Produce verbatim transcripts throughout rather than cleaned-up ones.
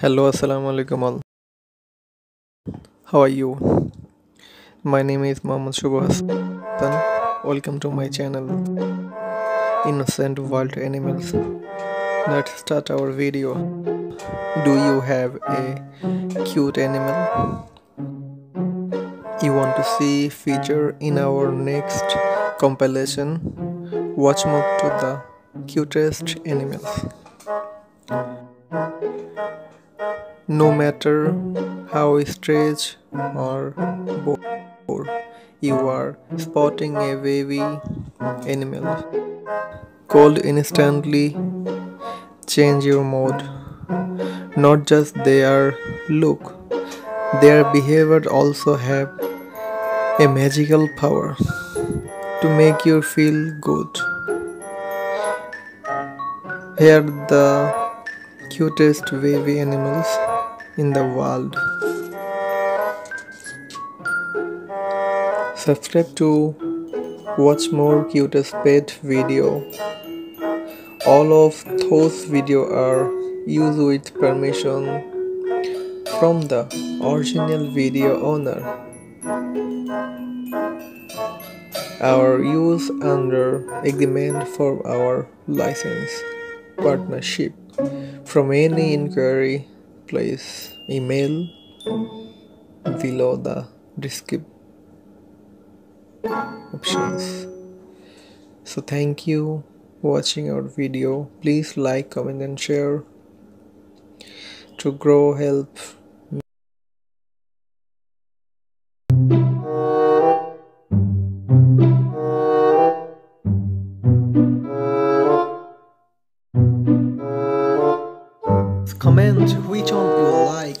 Hello, assalamu alaikum all. How are you? My name is Maman Shubhasan. Welcome to my channel Innocent Wild Animals. Let's start our video. Do you have a cute animal you want to see feature in our next compilation? Watch more to the cutest animals. No matter how strange or bored you are spotting a wavy animal, cold instantly change your mood. Not just their look, their behavior also have a magical power to make you feel good. Here are the cutest wavy animals in the world. Subscribe to watch more cutest pet video. All of those video are used with permission from the original video owner. Our use under agreement for our license partnership. From any inquiry, please email below the description options. So thank you for watching our video. Please like, comment and share to grow help . Comment which one you like.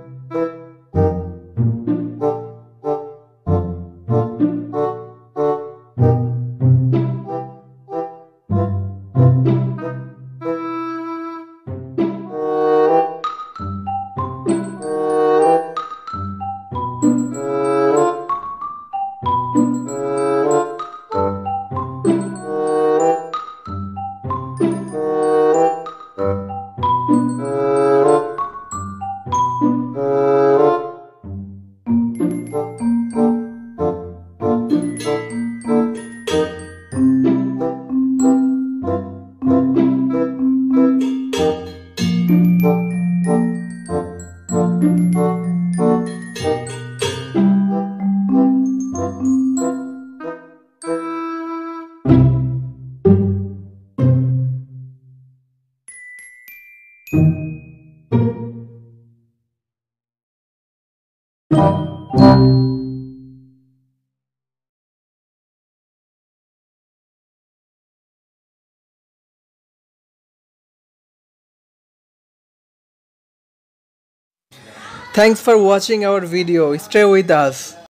Thanks for watching our video. Stay with us.